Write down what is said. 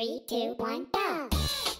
3, 2, 1, go!